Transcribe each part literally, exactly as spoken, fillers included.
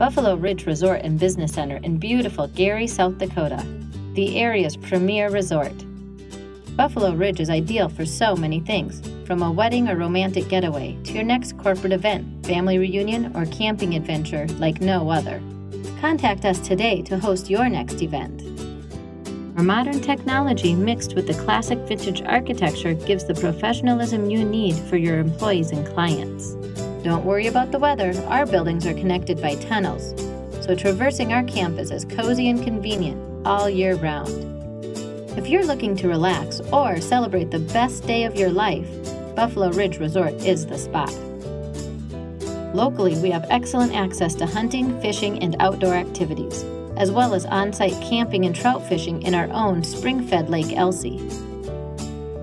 Buffalo Ridge Resort and Business Center in beautiful Gary, South Dakota, the area's premier resort. Buffalo Ridge is ideal for so many things, from a wedding or romantic getaway to your next corporate event, family reunion, or camping adventure like no other. Contact us today to host your next event. Our modern technology mixed with the classic vintage architecture gives the professionalism you need for your employees and clients. Don't worry about the weather, our buildings are connected by tunnels, so traversing our campus is cozy and convenient all year round. If you're looking to relax or celebrate the best day of your life, Buffalo Ridge Resort is the spot. Locally, we have excellent access to hunting, fishing, and outdoor activities, as well as on-site camping and trout fishing in our own spring-fed Lake Elsie.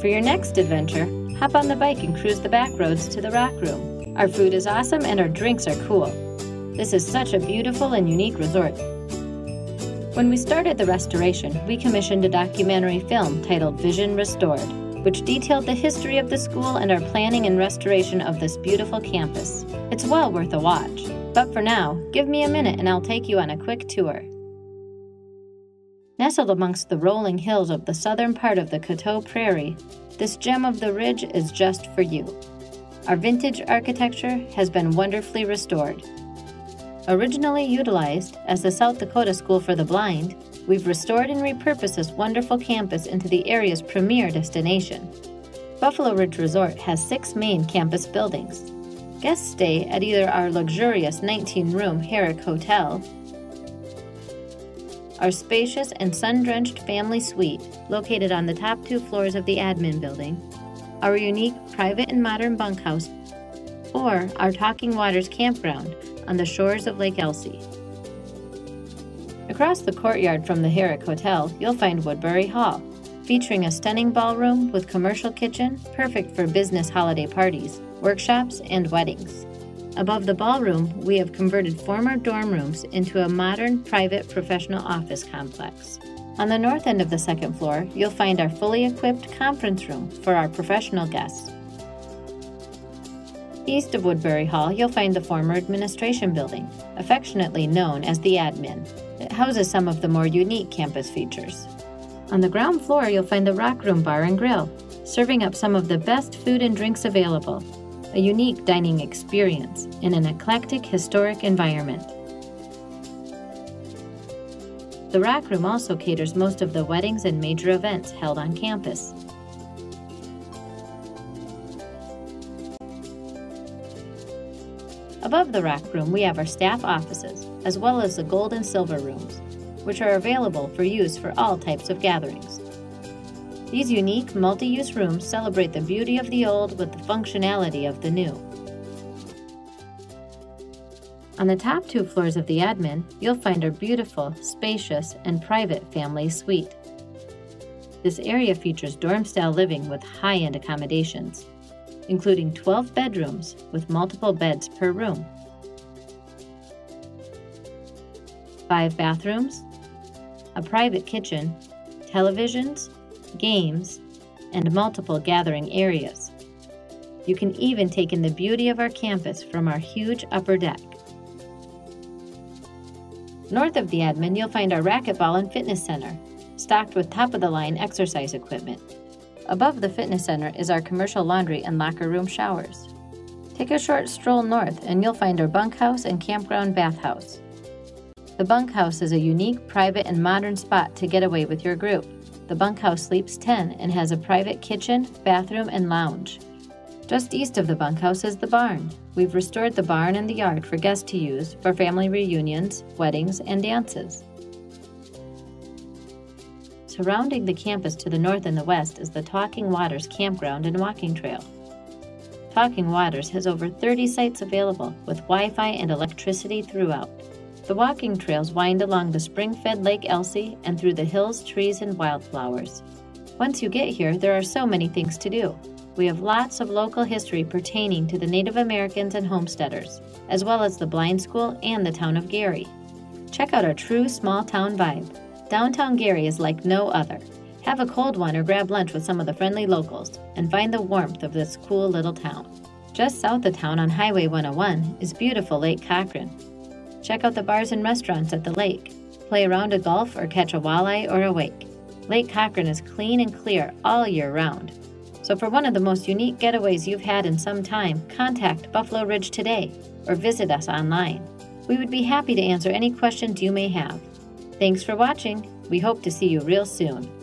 For your next adventure, hop on the bike and cruise the back roads to the Rock Room. Our food is awesome and our drinks are cool. This is such a beautiful and unique resort. When we started the restoration, we commissioned a documentary film titled Vision Restored, which detailed the history of the school and our planning and restoration of this beautiful campus. It's well worth a watch. But for now, give me a minute and I'll take you on a quick tour. Nestled amongst the rolling hills of the southern part of the Coteau Prairie, this gem of the ridge is just for you. Our vintage architecture has been wonderfully restored. Originally utilized as the South Dakota School for the Blind, we've restored and repurposed this wonderful campus into the area's premier destination. Buffalo Ridge Resort has six main campus buildings. Guests stay at either our luxurious nineteen room Herrick Hotel, our spacious and sun-drenched family suite located on the top two floors of the admin building, our unique private and modern bunkhouse, or our Talking Waters campground on the shores of Lake Elsie. Across the courtyard from the Herrick Hotel, you'll find Woodbury Hall, featuring a stunning ballroom with commercial kitchen, perfect for business holiday parties, workshops, and weddings. Above the ballroom, we have converted former dorm rooms into a modern private professional office complex. On the north end of the second floor, you'll find our fully equipped conference room for our professional guests. East of Woodbury Hall, you'll find the former administration building, affectionately known as the admin. It houses some of the more unique campus features. On the ground floor, you'll find the Rock Room Bar and Grill, serving up some of the best food and drinks available, a unique dining experience in an eclectic historic environment. The Rock Room also caters most of the weddings and major events held on campus. Above the Rock Room, we have our staff offices, as well as the gold and silver rooms, which are available for use for all types of gatherings. These unique multi-use rooms celebrate the beauty of the old with the functionality of the new. On the top two floors of the admin, you'll find our beautiful, spacious, and private family suite. This area features dorm-style living with high-end accommodations, including twelve bedrooms with multiple beds per room, five bathrooms, a private kitchen, televisions, games, and multiple gathering areas. You can even take in the beauty of our campus from our huge upper deck. North of the admin, you'll find our racquetball and fitness center, stocked with top-of-the-line exercise equipment. Above the fitness center is our commercial laundry and locker room showers. Take a short stroll north and you'll find our bunkhouse and campground bathhouse. The bunkhouse is a unique, private, and modern spot to get away with your group. The bunkhouse sleeps ten and has a private kitchen, bathroom, and lounge. Just east of the bunkhouse is the barn. We've restored the barn and the yard for guests to use for family reunions, weddings, and dances. Surrounding the campus to the north and the west is the Talking Waters campground and walking trail. Talking Waters has over thirty sites available with Wi-Fi and electricity throughout. The walking trails wind along the spring-fed Lake Elsie and through the hills, trees, and wildflowers. Once you get here, there are so many things to do. We have lots of local history pertaining to the Native Americans and homesteaders, as well as the blind school and the town of Gary. Check out our true small-town vibe. Downtown Gary is like no other. Have a cold one or grab lunch with some of the friendly locals and find the warmth of this cool little town. Just south of town on Highway one oh one is beautiful Lake Cochrane. Check out the bars and restaurants at the lake. Play around a golf or catch a walleye or a wake. Lake Cochrane is clean and clear all year round. So for one of the most unique getaways you've had in some time, contact Buffalo Ridge today or visit us online. We would be happy to answer any questions you may have. Thanks for watching. We hope to see you real soon.